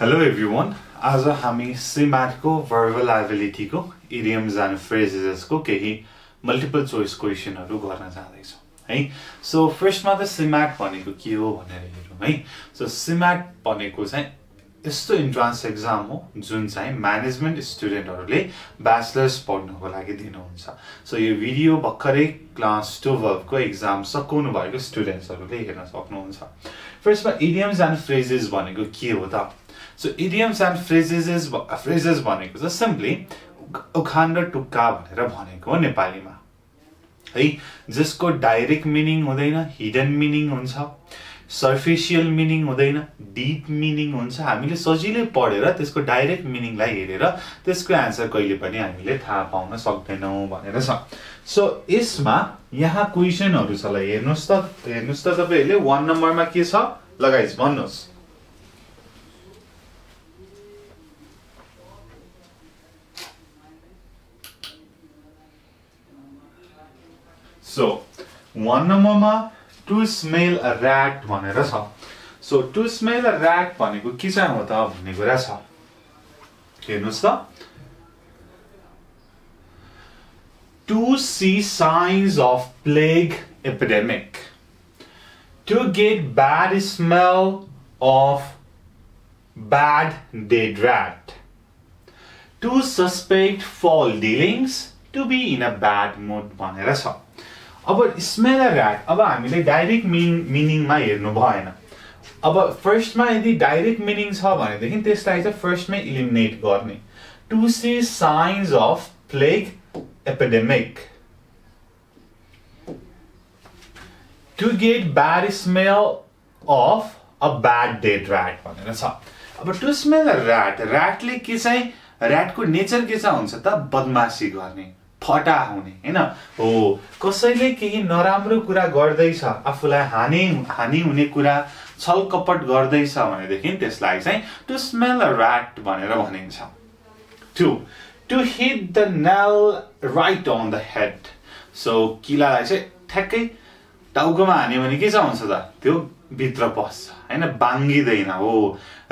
Hello everyone, आज हामी CMAT को verbal ability को idioms and phrases को केही multiple choice question हरु गर्न चाहदैछौ है। So first मा त CMAT भनेको के हो भनेर हेरौं है। So CMAT भनेको चाहिँ यस्तो entrance exam हो जुन चाहिँ management student हरुले bachelor's पढ्नको लागि दिनुहुन्छ। So यो भिडियो भर्खरै class 2 verb को exam सकिनु भएको students हरुले हेर्न सक्नुहुन्छ। First मा idioms and phrases भनेको के हो त? So idioms and phrases भनेको चाहिँ simply उखान र टुक्का भनेर भनेको हो नेपालीमा है, जसको डाइरेक्ट मिनिङ हुँदैन, हिडन मिनिङ हुन्छ, सरफेसियल मिनिङ हुँदैन, डीप मिनिङ हुन्छ। हामीले सजिलै पढेर त्यसको डाइरेक्ट मिनिङलाई हेरेर त्यसको आन्सर कहिले पनि हामीले थाहा पाउन सक्दैनौ भनेर छ। सो यसमा यहाँ क्वेशनहरु छ ल, हेर्नुस् त तपाईहरुले 1 नम्बरमा के छ लगाइस् भन्नुस्। So, one number to smell a rat भनेर छ। So to smell a rat भनेको के चाहिँ हो त भन्ने कुरा छ। हेर्नुस् त, to see signs of plague epidemic, to get bad smell of bad dead rat, to suspect foul dealings, to be in a bad mood भनेर छ। अब smell a rat, अब हामीले डाइरेक्ट मिनिङ मा हेर्नु भएन। अब फर्स्ट मा यदि डाइरेक्ट मिनिङ छ भने देखिन त्यसलाई चाहिँ फर्स्ट मै एलिमिनेट गर्ने। To see signs of plague epidemic, to get bad smell of a bad dead rat भनेर छ। अब टु स्मेल अ rat, ratले के चाहिँ ratको नेचर के चाहिँ हुन्छ त? बदमाशी गर्ने, फटा हुने हैन हो। कसैले केही नराम्रो कुरा गर्दैछ, आफुलाई हानि हुने कुरा, छलकपट गर्दैछ भने देखिन त्यसलाई चाहिँ टु स्मेल अ rat भनेर भनिन्छ। To hit the nail right on the head, so किलालाई चाहिँ ठ्याक्कै टाउकोमा हान्यो भने के हुन्छ त? त्यो भित्र पस्छ हैन, बाङ्गिदैन हो।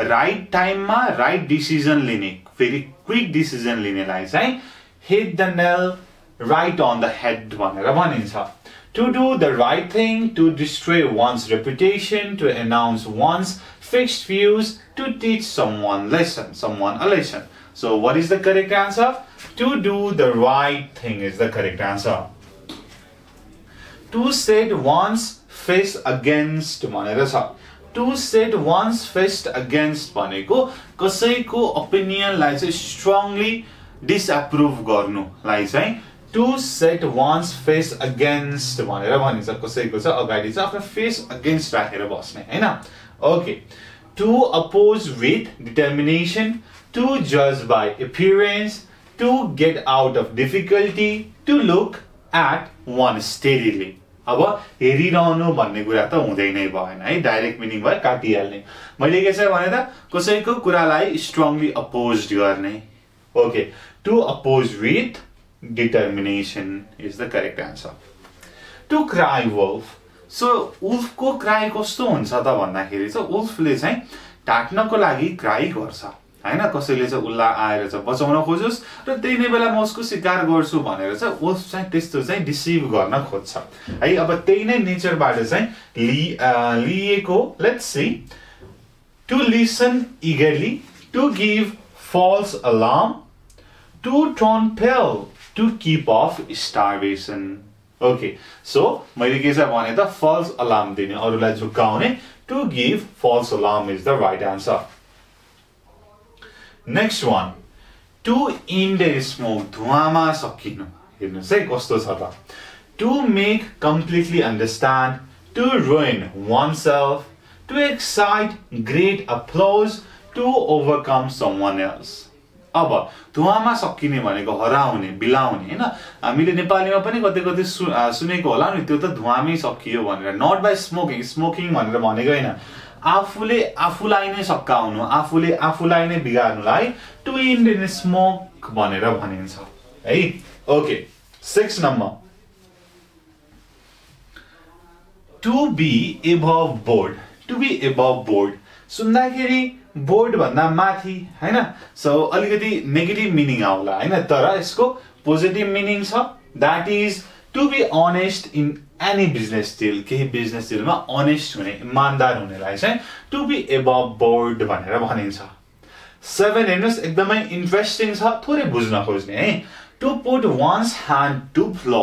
राइट टाइममा राइट डिसिजन लिने, फेरि क्विक डिसिजन लिनेलाई चाहिँ hit the nail right on the head भनेर भनिन्छ। To do the right thing, to destroy one's reputation, to announce one's fixed views, to teach someone a lesson. So what is the correct answer? To do the right thing is the correct answer. To set one's face against भनेर छ। To set one's face against भनेको कसैको opinionलाई चाहिँ strongly disapprove गर्नु लाई चाहिँ to set one's face against भनेर भनिन्छ। कसैको चाहिँ अगाडि चाहिँ आफ्नो face against राखेर बस्ने हैन। Okay, to oppose with determination, to judge by appearance, to get out of difficulty, to look at one steadily। अब हेरिरहनु भन्ने कुरा त हुँदै नै भएन है, डाइरेक्ट मिनिङ भए काटिहाल्ने। मैले के चाहिँ भने त कसैको कुरालाई strongly opposed गर्ने। Okay, to oppose with determination is the correct answer. To cry wolf. So wolf को cry कस्तो हुन्छ त भन्दाखेरि चाहिँ wolf ले चाहिँ ढाक्नको लागि cry गर्छ हैन। कसैले चाहिँ उल्ला आएर चाहिँ बचाउन खोजोस् र त्यही नै बेला म उसको शिकार गर्छु भनेर चाहिँ wolf चाहिँ त्यस्तो चाहिँ डिसीव गर्न खोज्छ है। अब त्यही नै नेचर बाट चाहिँ लिएको, let's see, to listen eagerly, to give false alarm, to turn pale, to keep off starvation. Okay, so मैले के चाहिँ भने त false alarm दिने, अरूलाई झुक्काउने, to give false alarm is the right answer. Next one, to end a smoke, धुवामा सकिनु। हेर्नुस् है कस्तो छ त? To make completely understand, to ruin oneself, to excite great applause, to overcome someone else. अब धुवामा सकिने भनेको हराउने, बिलाउने हैन। हामीले नेपालीमा पनि कतै सुनेको होला नि, त्यो त धुवामै सकियो भनेर, not by smoking, smoking भनेर भनेको हैन। आफूले आफूलाई नै सकाउनु, आफूले आफूलाई नै बिगार्नुलाई to end in smoke भनेर भनिन्छ है। ओके, 6 नम्बर, to be above board, to be above board सुन्दाखेरि बोर्ड भन्दा माथि हैन सो अलिकति नेगेटिभ मिनिङ आउला हैन तर यसको पोजिटिभ मिनिङ छ that is to be honest in any business deal केही बिजनेस डिलमा अनेस्ट हुने इमानदार हुनेलाई चाहिँ टु बी अबभ बोर्ड भनेर भनिन्छ 7 हेर्नुस् एकदमै इन्ट्रेस्टिङ छ थोरै बुझ्न खोज्ने है to put one's hand to plough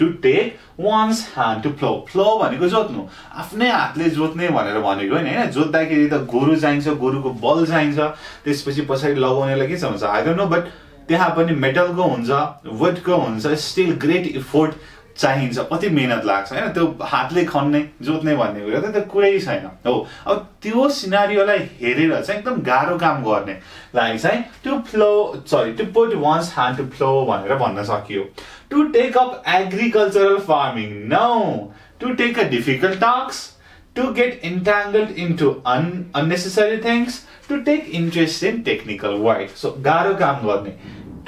to take one's hand to plough plough भनेको जोत्नु आफ्नै हातले जोत्ने भनेर भनेको हैन हैन जोत्दाखेरि त गोरु चाहिन्छ गोरुको बल चाहिन्छ त्यसपछि पछाडी लगाउनेलाई के चाहिन्छ आई डोन्ट नो बट त्यहाँ पनि मेटलको हुन्छ वुडको हुन्छ स्टिल ग्रेट इफोर्ट चाहिन्छ कति मेहनत लाग्छ हैन त्यो हातले खन्ने जोत्ने भन्ने कुरा त त्यो कुरै छैन हो अब त्यो सिनारियोलाई हेरेर चाहिँ एकदम गाह्रो काम गर्ने लागि चाहिँ to plough sorry to put one's hand to plough भनेर भन्न सकियो to take up agricultural farming no to take a difficult task to get entangled into unnecessary things to take interest in technical work so गाह्रो काम गर्ने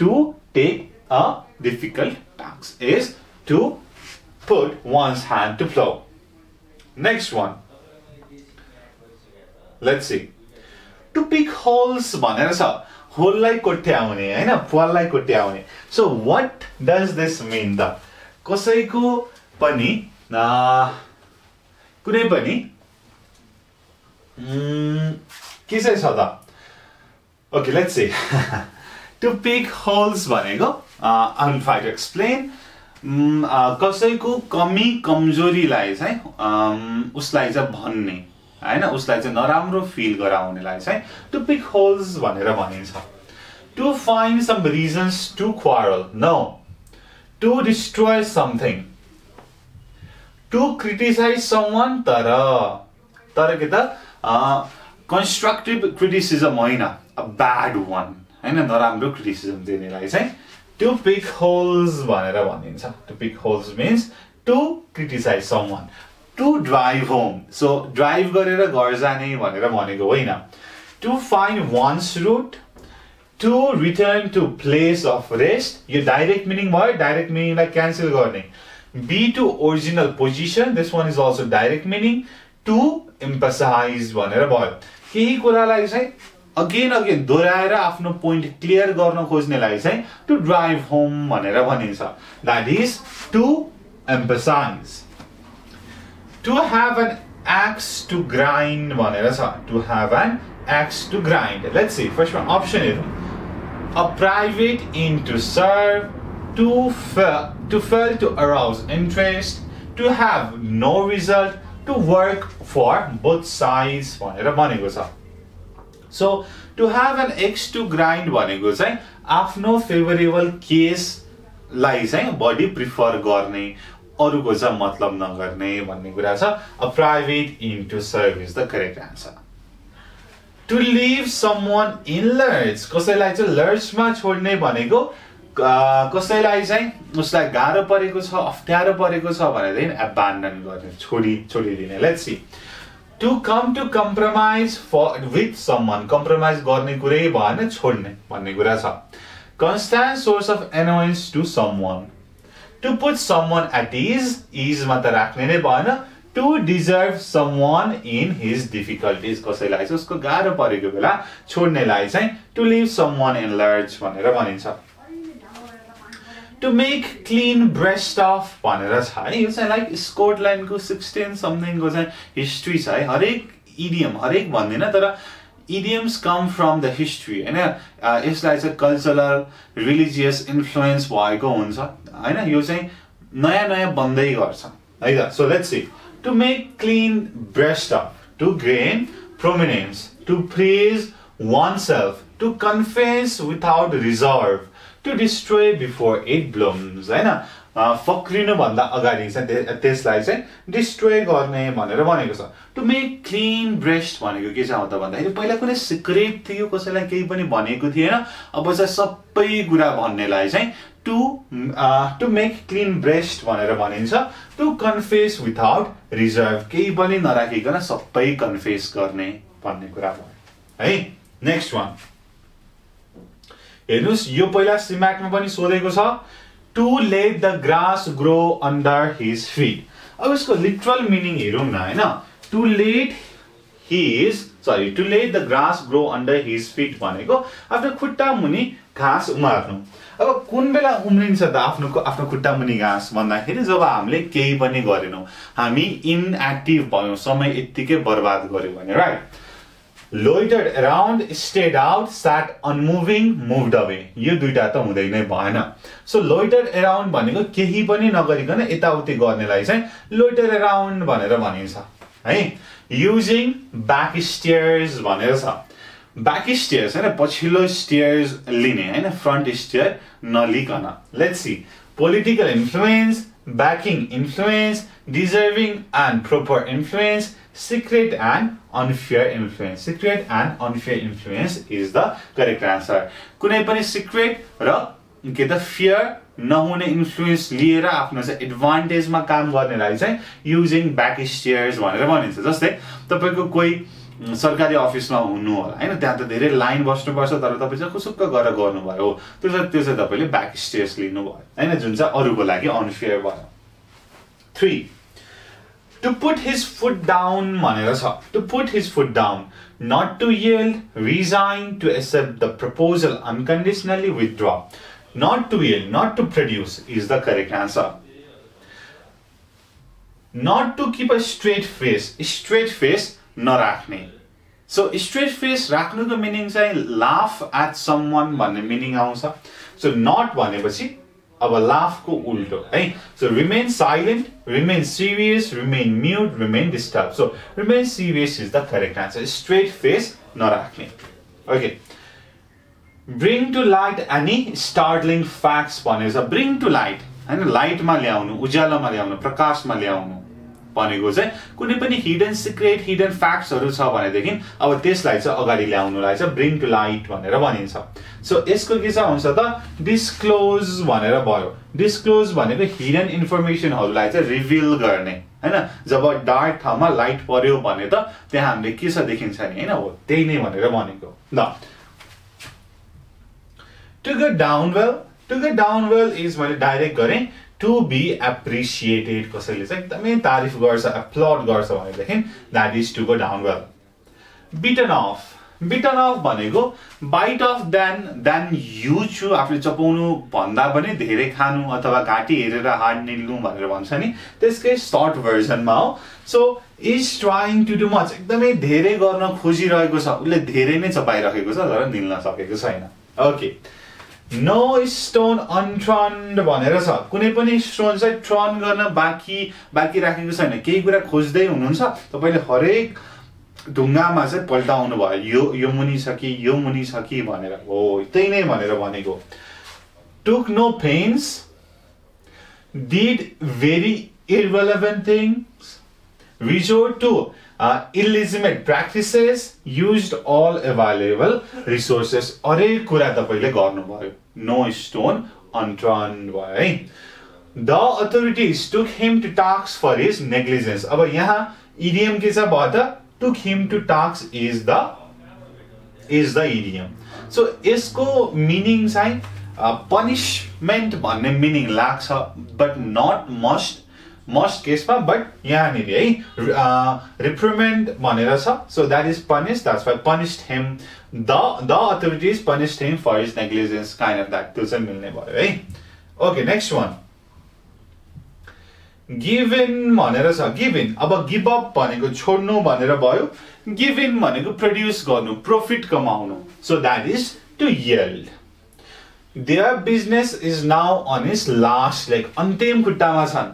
to take a difficult task is to put one's hand to flow. Next one. Let's see. To pick holes. Hole like kottyaune, hai na? Pwal like kottyaune. So what does this mean? The kosaiko pani na kunai pani. Kisai chha ta? Okay, let's see. To pick holes bhaneko. I'm trying to explain. कसैको कमी कमजोरीलाई चाहिँ उसलाई चाहिँ भन्ने हैन उसलाई चाहिँ नराम्रो फिल गराउनेलाई चाहिँ टु पिक होल्स भनेर भनिन्छ to find some reasons to quarrel no to destroy something to criticise someone तर तर के त कन्स्ट्रक्टिभ क्रिटिसिजम हैन अ ब्याड वन हैन नराम्रो क्रिटिसिजम दिनेलाई चाहिँ To pick holes To pick holes means to criticize someone. To drive home. So drive garera ghar jane bhanera bhaneko haina. To find one's route. To return to place of rest. Your direct meaning bhayo direct meaning like cancel garne. Be to original position. This one is also direct meaning. To emphasize bhanera bhayo. Kehi kura lai chai again दोहराएर आफ्नो point clear गर्न खोज्नेलाई चाहिँ to drive home भनेर भनिन्छ that is to emphasize to have an axe to grind भनेर छ to have an axe to grind let's see first one option is a private in to serve to fail to arouse interest to have no result to work for both sides भनेर भनेको छ So to have an axe to grind भनेको चाहिँ आफ्नो favourable case लाई चाहिँ body prefer गर्ने अरूको चाहिँ मतलब नगर्ने भन्ने कुरा छ a private into service the correct answer to leave someone in lurch कसैलाई चाहिँ लर्चमा छोड्ने भनेको कसैलाई चाहिँ उसलाई गाह्रो परेको छ अप्ठ्यारो परेको छ भनेदेखि abandon गर्ने छोडिदिने let's see To come to compromise for with someone, compromise गर्ने कुरै भएन छोड्ने भन्ने कुरा छ. Constant source of annoyance to someone. To put someone at ease, ease मा त राख्ने नै भएन. To deserve someone in his difficulties कसैलाई चाहिँ उसको गाह्रो परेको बेला छोड्नेलाई चाहिँ to leave someone in lurch भनेर भनिन्छ. To make clean breast of भनेर छ है यो चाहिँ लाइक स्कटल्यान्डको 16 समथिङ को चाहिँ हिस्ट्री छ है हरेक इडियम हरेक भन्दैन तर idioms come from the history हैन यसलाई चाहिँ कल्चरल रिलिजियस इन्फ्लुएन्स भएको हुन्छ हैन यो चाहिँ नयाँ नयाँ बन्दै गर्छ है त so let's see to make clean breast of to gain prominence to praise oneself to confess without reserve To destroy before it blooms, है ना? फक्रिनु भन्दा अगाडि चाहिँ त्यसलाई चाहिँ destroy गर्ने भनेर भनेको छ। To make clean breast भनेको के छ त भन्दाखेरि पहिला कुनै सिक्रेट थियो कसैलाई केही पनि भनेको थिएन अब चाहिँ सबै कुरा भन्नेलाई चाहिँ to make clean breast भनेर भनिन्छ। To confess without reserve केही पनि नराखिकन सबै confess गर्ने भन्ने कुरा भयो। है? Next one. हेर्नुस् यो पहिला CMAT मा पनि सोधेको छ to let the grass grow under his feet अब यसको लिटरल मिनिङ हेरौं न हैन to let his sorry, to let the grass grow under his feet भनेको आफ्नो खुट्टा मुनि घास उमार्नु। अब कुन बेला उम्रिन्छ त आफ्नो खुट्टा मुनि घास भन्दाखेरि जब हामीले केही पनि गरेनौ, हामी inactive भयौ, समय यतिकै बर्बाद गर्यो भने, right. Loitered around, stayed out, sat unmoving, moved away. यो दुईटा त हुँदै नै भएन। So loitered around भनेको केही पनि नगरिकन यताउति गर्नेलाई चाहिँ loiter around भनेर भनिन्छ, है। Using back stairs भनेर छ। Back stairs हैन पछिल्लो stairs लिने, हैन front stair नलिकन। Let's see. Political influence, backing influence, deserving and proper influence, secret and unfair influence. Secret and unfair influence is the correct answer. कुनै पनि secret र के त fair नहुने influence लिएर आफ्नो चाहिँ advantage मा काम गर्नेलाई चाहिँ using back stairs भनेर भनिन्छ। जस्तै तपाईको कोही सरकारी अफिसमा हुनु होला, हैन, त्यहाँ त धेरै लाइन बस्नु पर्छ, तर तपाई चाहिँ खुसुक्क गरेर गर्नु भयो, त्यो चाहिँ तपाईले back stairs लिनु भयो, हैन, जुन चाहिँ अरूको लागि unfair भयो। 3. To put his foot down भनेर छ। To put his foot down, not to yield, resign, to accept the proposal unconditionally, withdraw. Not to yield, not to produce is the correct answer. Not to keep a straight face. Straight face नराख्ने। So straight face राख्नुको meaning चाहिँ laugh at someone भन्ने meaning आउँछ। So not भनेपछि अब laugh को उल्टो, है। So remain silent, remain serious, remain mute, remain disturbed. So remain serious is the correct answer. Straight face नराख्ने। Okay. Bring to light any startling facts भनेको छ। Bring to light, हैन, light मा ल्याउनु, उज्यालोमा ल्याउनु, प्रकाशमा ल्याउनु भनेको चाहिँ कुनै पनि hidden secret, hidden facts हरु छ भनेदेखि अब त्यसलाई चाहिँ अगाडि ल्याउनुलाई चाहिँ bring to light भनेर भनिन्छ। So यसको के चाहिँ हुन्छ त disclose भनेर भयो। Disclose भनेको hidden information हरुलाई चाहिँ reveal गर्ने, हैन। जब डार्क ठाउँमा लाइट पर्यो भने त त्यहाँ हामीले के छ देखिन्छ नि, हैन, हो त्यही नै भनेर भनेको। ल, to go down well, to go down well is मैले डाइरेक्ट गरे to be appreciated, कसैले चाहिँ एकदमै तारिफ गर्छ, applaud गर्छ भनेदेखि that is to go down well. Bitten off, bitten off भनेको bite off than you chew, आफूले चपाउनु भन्दा पनि धेरै खानु अथवा घाटी हेरेर हाड निल्नु भनेर भन्छ नि, त्यसकै short version मा हो। So is trying to do much, एकदमै धेरै गर्न खोजिरहेको छ, उले धेरै नै चपाइरहेको छ तर निल्न सकेको छैन। ओके, no stone unturned भनेर छ। कुनै पनि स्टोन चाहिँ टर्न गर्न बाकी राखेको छैन, केही कुरा खोज्दै हुनुहुन्छ, तपाईले हरेक ढुङ्गामा चाहिँ पल्टाउनु भयो, यो मुनि छ कि यो मुनि छ कि भनेर, हो त्यही नै भनेर भनेको। took no pains, did very irrelevant things, resort to illegitimate practices, used all available resources. अरे कुरा तपाईले गर्नु भयो, no stone unturned भयो, है। The authorities took him to task for his negligence. अब यहाँ idiom के छ भत, took him to task is the idiom. So यसको meaning चाहिँ punishment भन्ने meaning लाग्छ, but not must केसमा, but यहाँ नि है reprimand भनेर छ। So that is punished, that's why punished him, the authorities punished him for his negligence, kind of that, त्यो चाहिँ मिल्ने भयो, है। Okay, next one, give in भनेर छ। give in, अब give up भनेको छोड्नु भनेर भयो, give in भनेको produce गर्नु, profit कमाउनु। So that is to yield. Their business is now on its last leg, अन्तिम खुट्टामा छन्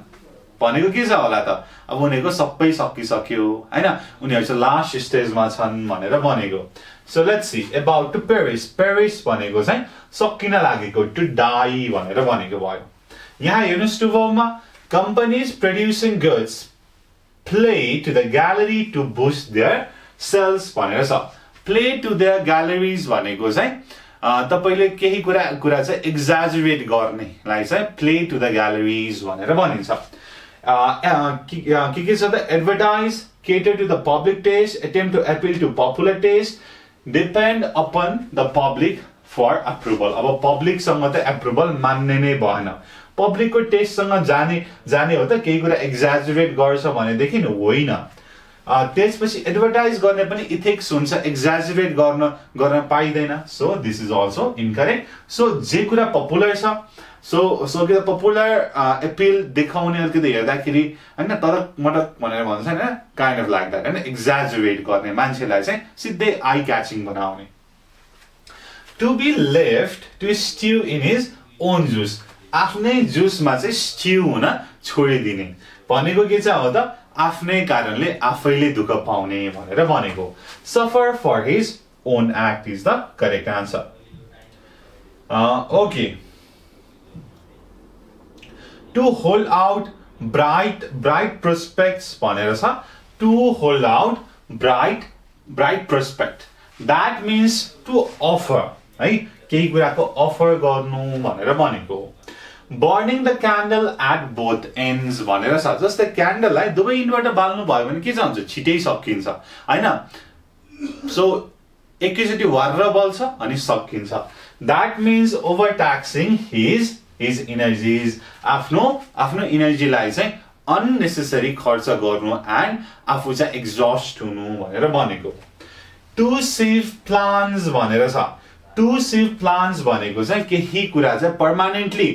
भनेको के छ होला त, अब उनीहरुको सबै सकिसक्यो, हैन, उनीहरु चाहिँ लास्ट स्टेजमा छन् भनेर भनेको। So let's see, about to perish. Perish भनेको चाहिँ सकिन लागेको, to die भनेर भनेको भयो। यहाँ हेर्नुस् to verb मा companies producing goods play to the gallery to boost their sales भनेर छ। play to their galleries भनेको चाहिँ तपाईले केही कुरा चाहिँ exaggerate गर्नेलाई चाहिँ play to the galleries भनेर भनिन्छ। के छ त advertise, cater to the public taste, attempt to appeal to popular taste, depend upon the public for approval. अब public सँग त approval मान्ने नै भएन, public को taste सँग जाने हो त केही कुरा exaggerate गर्छ भनेदेखि होइन। त्यसपछि एडभर्टाइज गर्ने पनि इथिक्स हुन्छ एक्जाजरेट गर्न पाइदैन so this is also incorrect so जे कुरा पपुलर छ सो के पपुलर अपील देखाउने अलिकति हेर्दाखेरि हैन तडक मडक भनेर भन्छ हैन काइन्ड अफ लाइक दैट हैन एक्जाजरेट गर्ने मान्छेलाई चाहिँ सिधै आई क्याचिङ बनाउने to be left to stew in his own juice आफ्नै जुसमा चाहिँ स्ट्यू हुन छोडिदिने भनेको के चाहिँ हो त आफ्नै कारणले आफैले दुःख पाउने भनेर भनेको suffer for his own act is the correct answer okay To hold out bright prospects भनेर छ to hold out bright prospect that means to offer है केही कुराको offer गर्नु भनेर भनेको burning the candle at both ends भनेर छ जस्तै क्यान्डल लाई दुबै इन्डबाट बाल्नु भयो भने के हुन्छ छिटै सकिन्छ हैन सो एकैचोटी वारेर बल्छ अनि सकिन्छ that means overtaxing his energies आफ्नो energy लाई चाहिँ unnecessary खर्च गर्नु and आफू चाहिँ exhaust हुनु भनेर भनेको to save plans भनेर छ to save plans भनेको चाहिँ केही कुरा चाहिँ permanently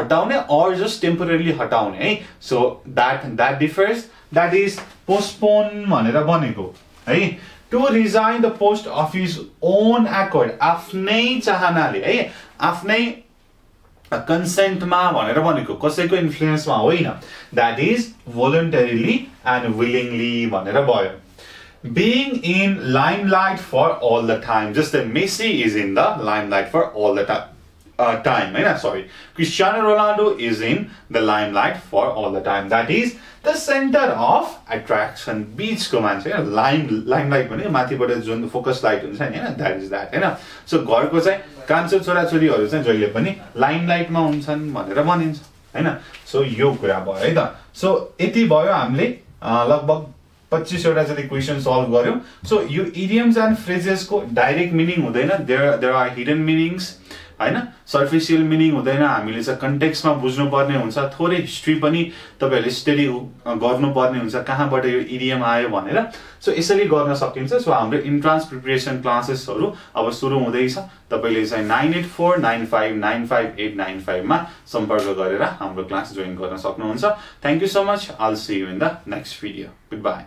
हटाउने or just temporarily हटाउने है so that differs that is postpone भनेर भनेको है to resign the post of his own accord आफ्नै चाहनाले है आफ्नै consent मा भनेर भनेको कसैको इन्फ्लुएन्स मा होइन that is voluntarily and willingly भनेर भयो being in limelight for all the time just that Messi is in the limelight for all the time हैन sorry Cristiano Ronaldo is in the limelight for all the time that is the center of attraction बीच को मान्छे हैन limelight भने माथिबाट जुन focus light हुन्छ नि हैन that is that हैन so घरको चाहिँ कान्छो छोराछोरीहरु चाहिँ जहिले पनि limelight मा हुन्छन् भनेर भनिन्छ हैन so यो कुरा भयो है त so यति भयो हामीले लगभग 25 वटा जति क्वेशन सल्भ गर्यौ so यो idioms and phrases को डाइरेक्ट मिनिङ हुँदैन there are hidden meanings हैन सरफेसियल मिनिङ हुँदैन हामीले चाहिँ कन्टेक्स्ट मा बुझ्नु पर्ने हुन्छ थोरै हिस्ट्री पनि तपाईहरुले स्टडी गर्नु पर्ने हुन्छ कहाँबाट यो इडियम आयो भनेर सो यसरी गर्न सकिन्छ सो हाम्रो एन्ट्रान्स प्रिपरेसन क्लासेसहरु अब सुरु हुँदैछ तपाईले चाहिँ 9849595895 मा सम्पर्क गरेर हाम्रो क्लास जोइन गर्न सक्नुहुन्छ thank you so much I will see you in the next video goodbye